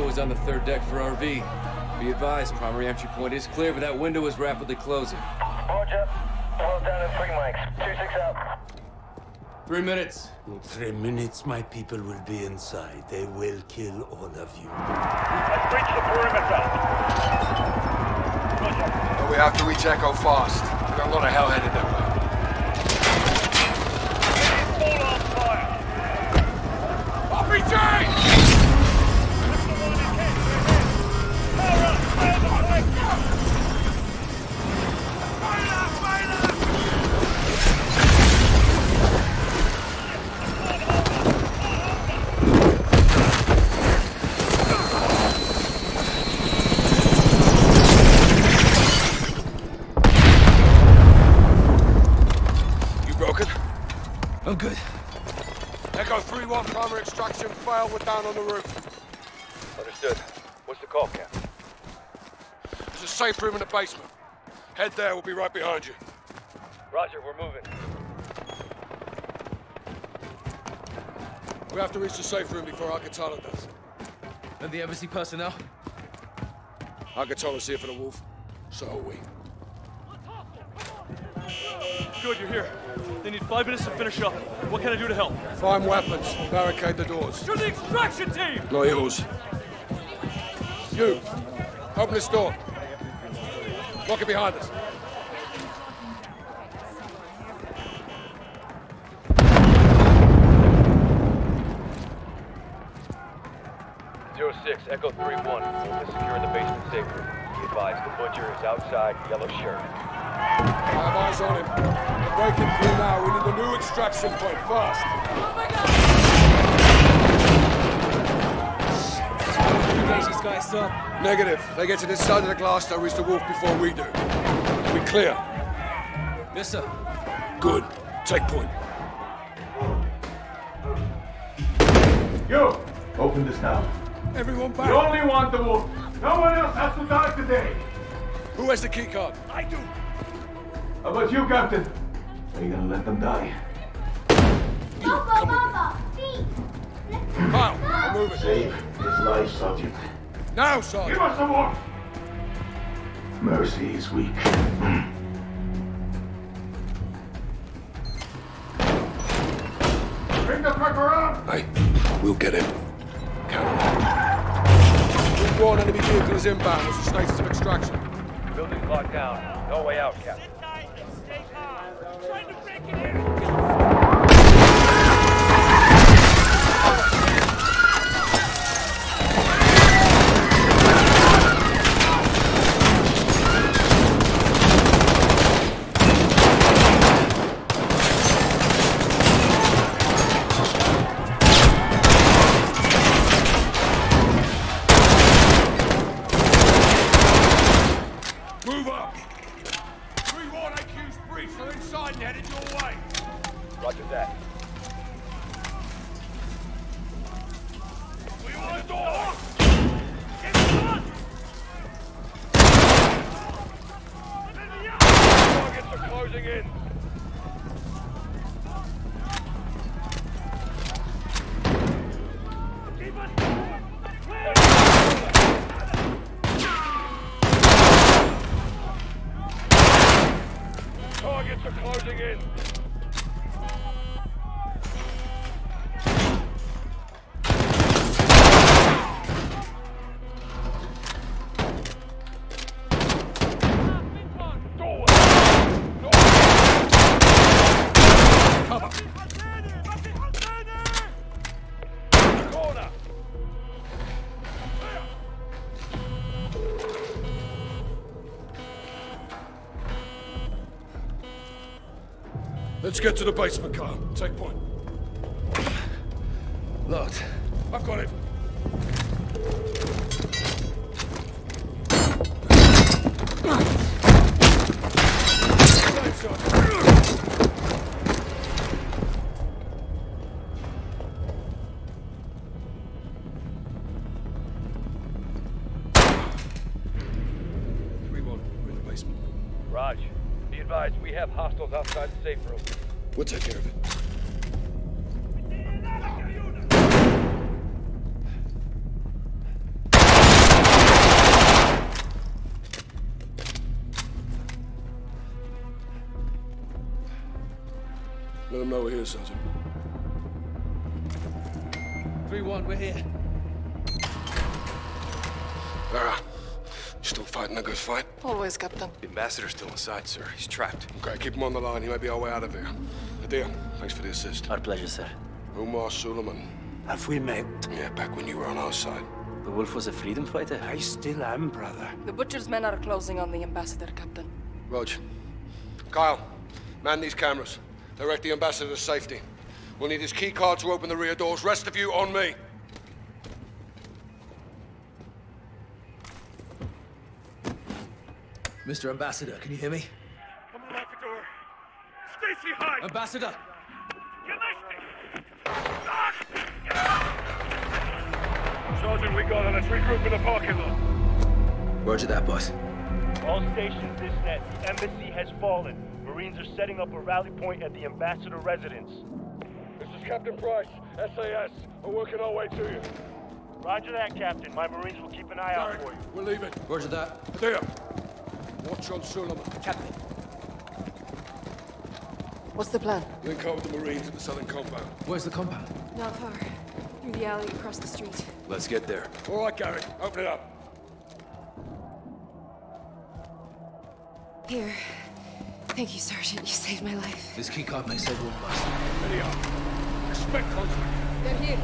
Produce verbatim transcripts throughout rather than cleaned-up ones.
Echo is on the third deck for R V. Be advised, primary entry point is clear, but that window is rapidly closing. Roger. Well done in three mics. two six out. Three minutes. In three minutes, my people will be inside. They will kill all of you. Let's reach the perimeter. Roger. But we have to reach Echo fast. We've got a lot of hell headed that way. R P G! I'm good. Echo three one, primary extraction failed. We're down on the roof. Understood. What's the call, Captain? There's a safe room in the basement. Head there, we'll be right behind you. Roger, we're moving. We have to reach the safe room before Al-Qatala does. And the embassy personnel? Al-Qatala's here for the wolf. So are we. Good, you're here. They need five minutes to finish up. What can I do to help? Find weapons. Barricade the doors. To the extraction team! Not yours. You, open this door. Lock it behind us. zero six, Echo three one. We'll secure in the basement safe room. Be advised, the butcher is outside, yellow shirt. I have eyes on him. We're breaking through now. We need a new extraction point. Fast. Oh my God! Shit. You guys, these guys up. Negative. They get to this side of the glass, they'll reach the wolf before we do. We clear. Yes, sir. Good. Take point. You! Open this now. Everyone back. You only want the wolf. No one else has to die today. Who has the key card? I do. How about you, Captain? Are you gonna let them die? Baba, Baba! Feet! How? Move it. Save his life, Sergeant. Now, Sergeant! Give us some more! Mercy is weak. Bring the truck around! Aye. We'll get him. Count on that. We've warned enemy vehicles inbound. It's a stasis of extraction. Building's locked down. No way out, Captain. Trying to break it in. Move up! Three one, A Q's breached. They're inside and headed your way. Roger that. We want a door! Get on! Targets are closing in. Keep us clear! Targets are closing in. Door. Door. Cover. Corner. Let's get to the basement, car. Take point. Locked. I've got it. three one, we're in the basement. Raj, be advised, we have hostiles outside the safe room. We'll take care of it. them know we're here, Sergeant. three one, we're here. Lara, you still fighting a good fight? Always, Captain. The ambassador's still inside, sir. He's trapped. Okay, keep him on the line. He might be our way out of there. Adia, thanks for the assist. Our pleasure, sir. Omar Suleiman. Have we met? Yeah, back when you were on our side. The wolf was a freedom fighter. I still am, brother. The butcher's men are closing on the ambassador, Captain. Rog. Kyle, man these cameras. Direct the ambassador to safety. We'll need his key card to open the rear doors. Rest of you on me. Mister Ambassador, can you hear me? Come out the door. Stacy Hyde! Ambassador! You're listening! Ah! Get out! Sergeant, we got her. Let's regroup in the parking lot. Roger that, boss. All stations this net. The embassy has fallen. Marines are setting up a rally point at the ambassador residence. This is Captain Price, S A S. We're working our way to you. Roger that, Captain. My Marines will keep an eye Sorry. out for you. We'll leave it. Roger that. There. Watch on Suleiman. Captain. What's the plan? Link up with the Marines at the southern compound. Where's the compound? Not far. Through the alley across the street. Let's get there. All right, Garrett. Open it up. Here. Thank you, Sergeant. You saved my life. This key card may save one of us. There they are. Expect contact. They're here.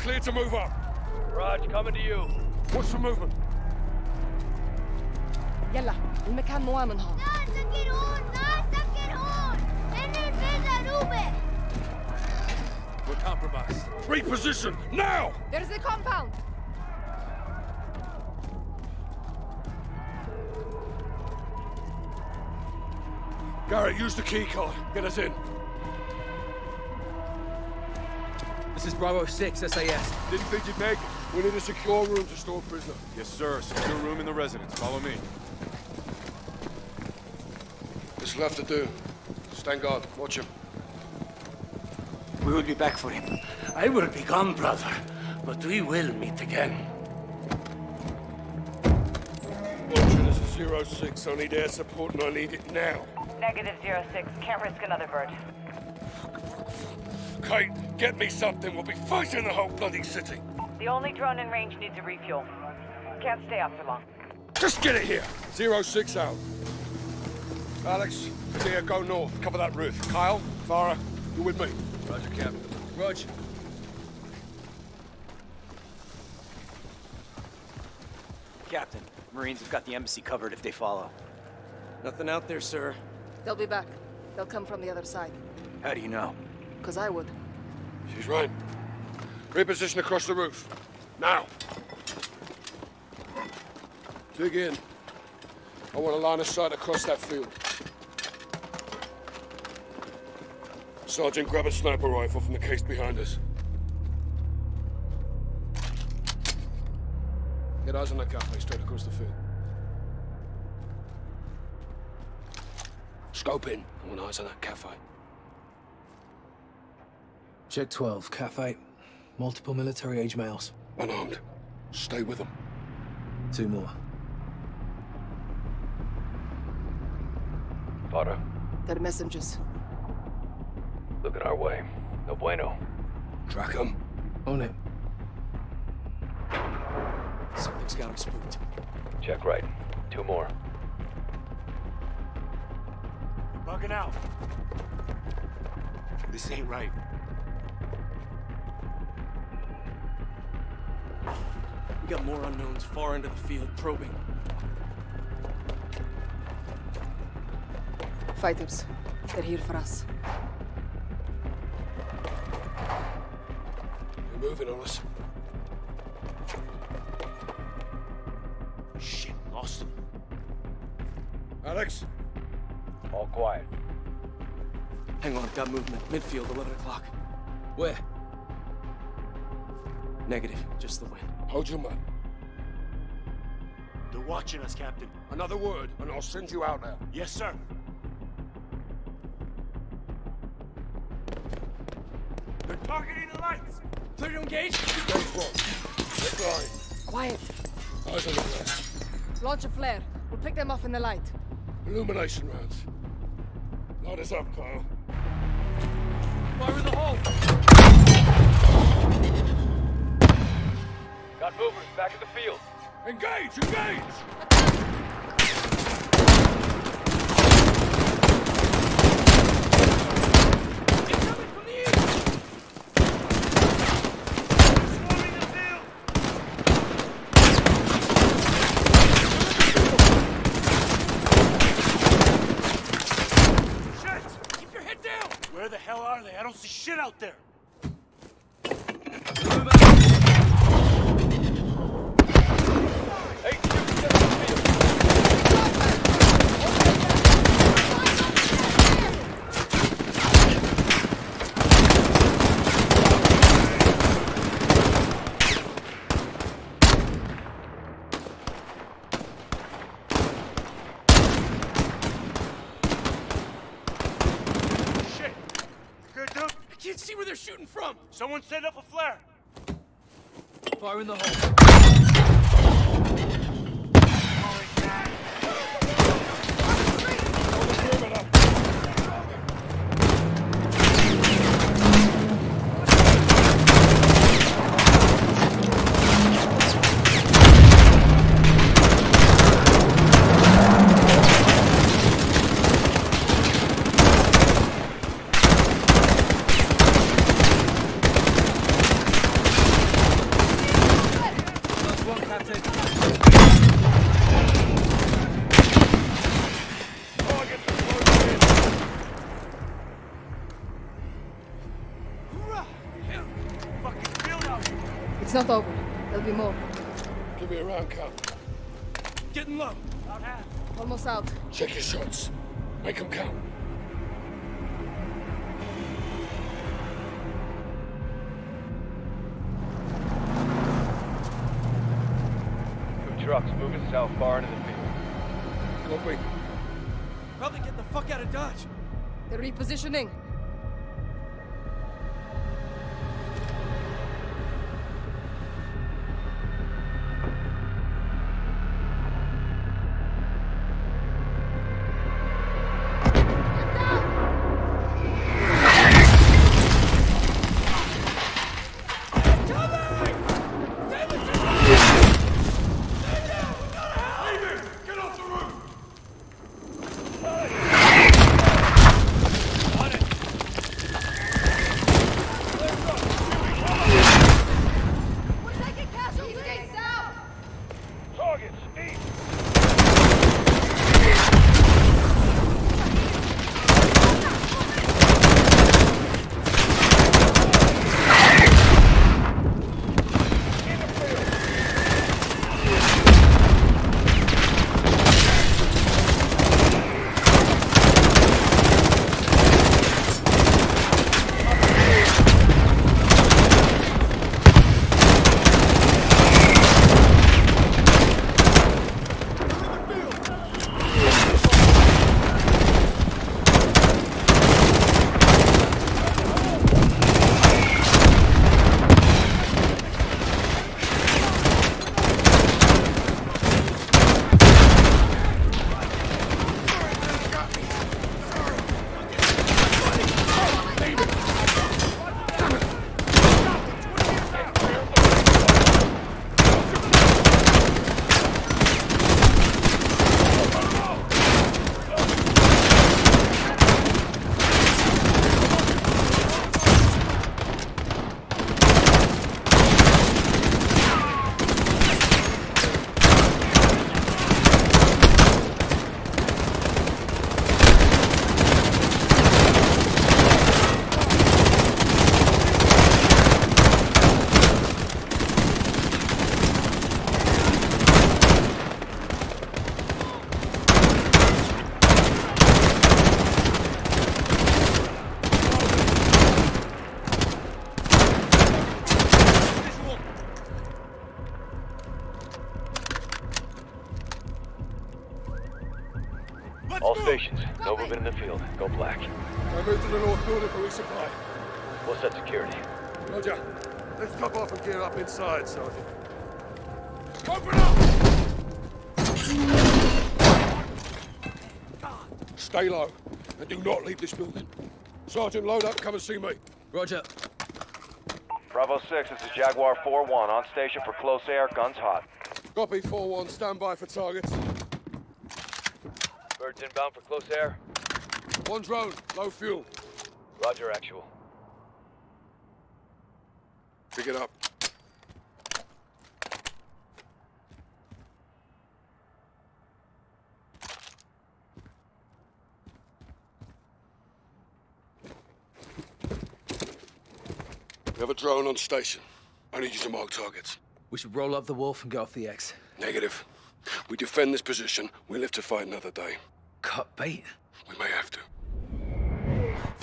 Clear to move up. Raj, coming to you. What's the movement? Yalla, المكان مو من هون. لا تسكر هون، لا تسكر هون. إني في ضروبة. We're compromised. Reposition now. There's the compound. Garrett, use the key card. Get us in. This is Bravo six, S A S. Didn't think you'd make it. We need a secure room to store a prisoner. Yes, sir. Secure room in the residence. Follow me. This left to do. Stand guard. Watch him. We will be back for him. I will be gone, brother. But we will meet again. Watcher, this is zero six. I need air support, and I need it now. Negative zero six. Can't risk another bird. Kate, get me something. We'll be fighting the whole bloody city. The only drone in range needs a refuel. Can't stay out for long. Just get it here. Zero six out. Alex, Adia, go north. Cover that roof. Kyle, Farah, you with me? Roger, Captain. Roger. Captain, Marines have got the embassy covered if they follow. Nothing out there, sir. They'll be back. They'll come from the other side. How do you know? Because I would. She's right. Reposition across the roof. Now. Dig in. I want a line of sight across that field. Sergeant, grab a sniper rifle from the case behind us. Get eyes on that gunplay straight across the field. Scope in. I want eyes on that cafe. Check twelve, cafe. Multiple military-age males. Unarmed. Stay with them. Two more. Fodder. They're messengers. Looking our way. No bueno. Track them. On it. Something's got them spooked. Check right. Two more. They're bugging out. This ain't right. We got more unknowns far into the field, probing. fighters. They're here for us. They're moving on us. Shit, lost them. Alex? All quiet. Hang on, got movement. Midfield, eleven o'clock. Where? Negative, just the wind. Hold your man. They're watching us, Captain. Another word, and I'll send you out there. Yes, sir. They're targeting the lights! Clear to engage! That's one. They're blind. Quiet. Eyes on the flare. Launch a flare. We'll pick them off in the light. Illumination rounds. Light us up, Kyle. Fire in the hole! Got movers back at the field. Engage! Engage! Incoming from the east! Storming the field! Shit! Keep your head down! Where the hell are they? I don't see shit out there! Someone set up a flare! Fire in the hole. It's not over. There'll be more. Give me a round count. Getting low. About half. Almost out. Check your shots. Make them count. Two trucks moving south far into the field. Go quick. Probably get the fuck out of Dodge. They're repositioning. On it! observations. No movement in the field. Go black. I moved to the north building for resupply. What's that security? Roger. Let's drop off and gear up inside, Sergeant. Open up! Stay low and do not leave this building. Sergeant, load up. Come and see me. Roger. Bravo six, this is Jaguar four one. On station for close air. Guns hot. Copy four one. Stand by for targets. Birds inbound for close air. One drone. Low fuel. Roger, actual. Pick it up. We have a drone on station. I need you to mark targets. We should roll up the wolf and go off the X. Negative. We defend this position. We live to fight another day. Cut bait? We may have to.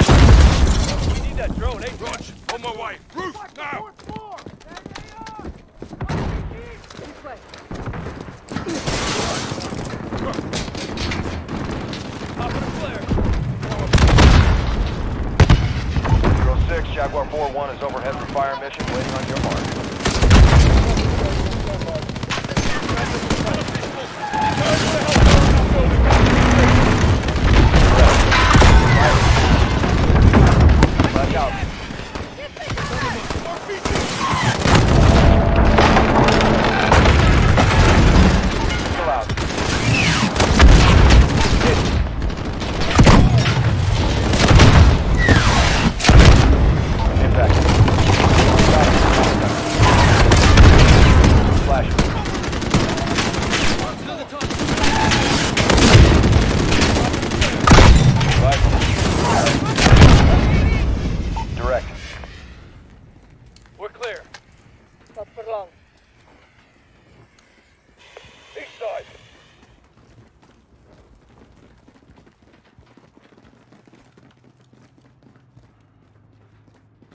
We need that drone, eh? Roger, on my way. Roof, now! Jaguar four one is overhead for fire mission, waiting on your mark. Watch out.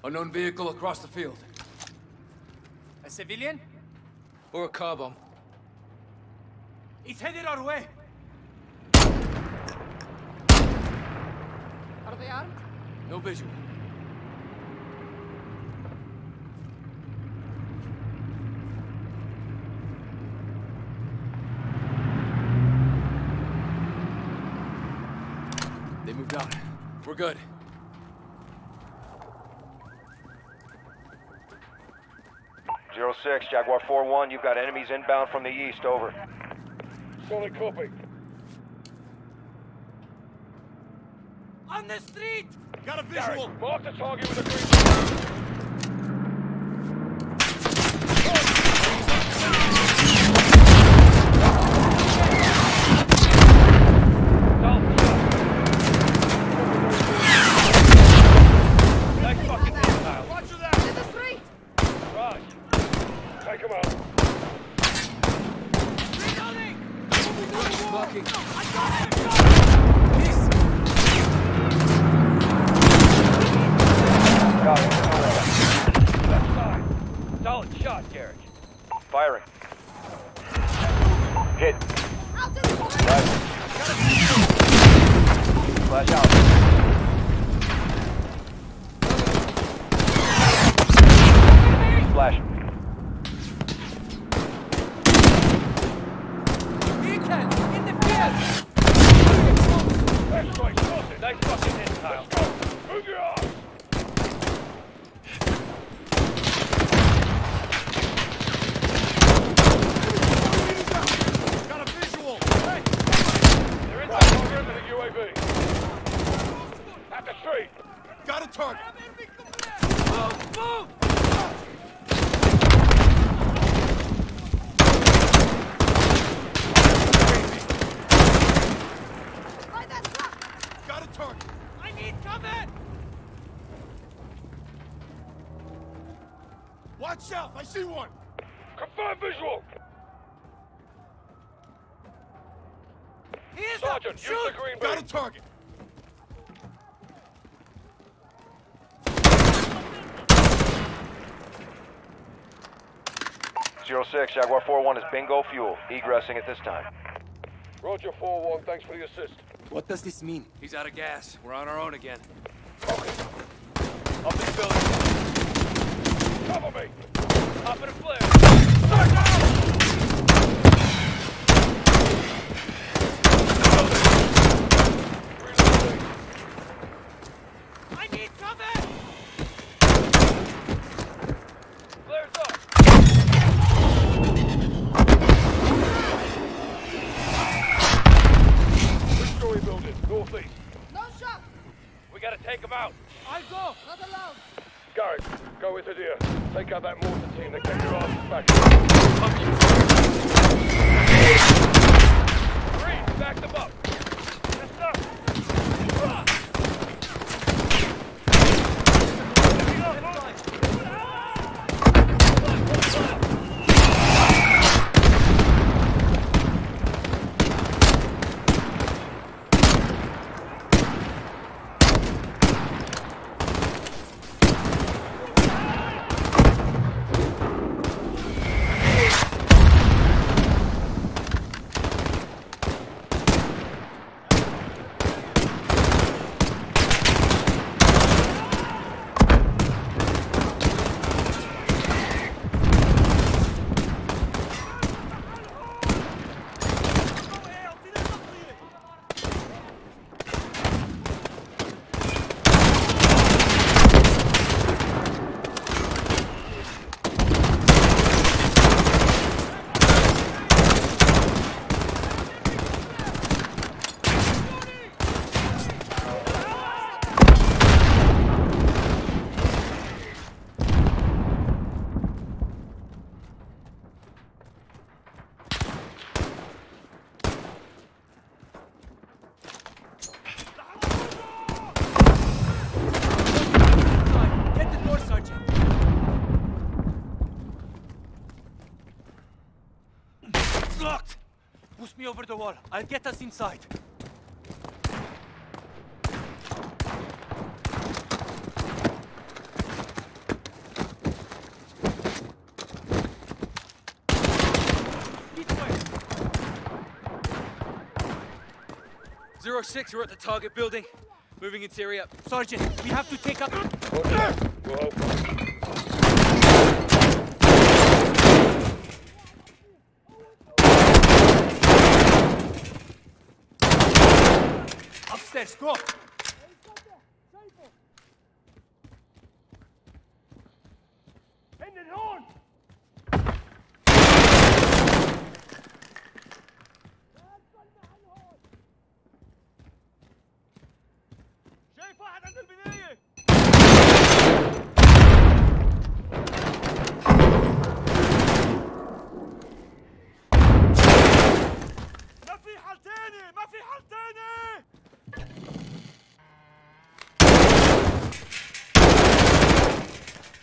Unknown vehicle across the field. A civilian? Or a car bomb. It's headed our way. Are they armed? No visual. They moved out. We're good. zero six, Jaguar four one, you've got enemies inbound from the east, over. Solid copy. On the street! Got a visual! Derek, mark the target with a green... Nice fucking missile. Watch you there! In the street! Right. Take him out. Reloading! Fucking. I got him! Got him. Left side. Solid shot, Derek. Firing. Hit. I'll do it. Right. Flash out. Flash. zero six, Jaguar four one is bingo fuel. Egressing at this time. Roger, four one. Thanks for the assist. What does this mean? He's out of gas. We're on our own again. Okay. Up this building. Cover me. Up in a flare. Start now! I need cover! Northeast. No shot! We gotta take them out. I'll go, not allowed. Garrett, go with Adir. Take out that mortar team that came your ass back. Green, back them up. Just up. Over the wall. I'll get us inside. Zero six, we're at the target building. Moving its area up. Sergeant, we have to take up. Whoa. Let's go!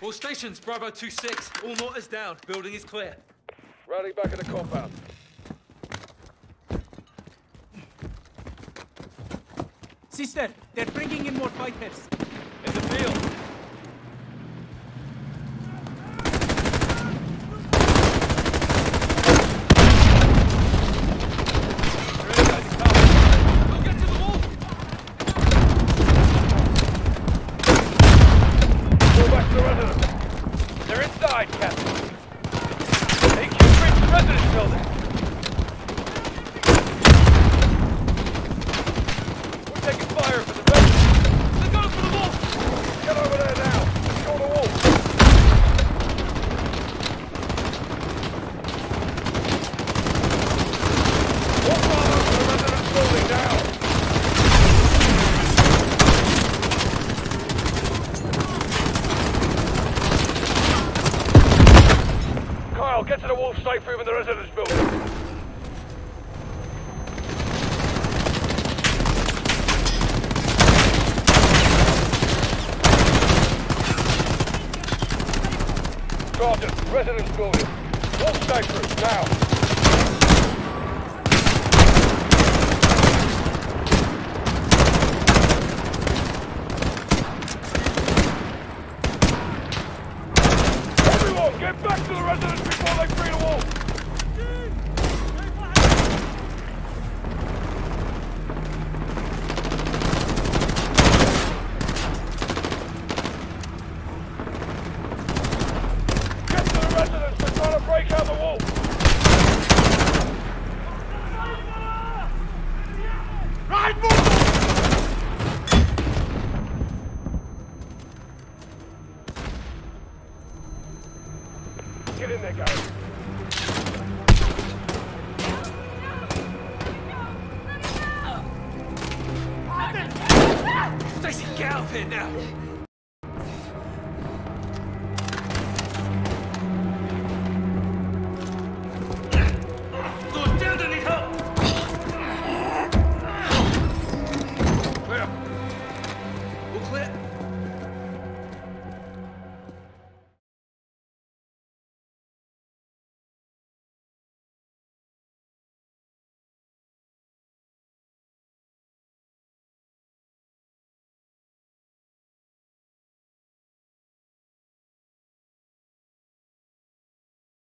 All stations, Bravo two six, all mortars down. Building is clear. Rally back at the compound. Sister, they're bringing in more fighters. In the field. residents are trying to break out the wall. Right, move! Get in there, guys. Stacy, get out of here now!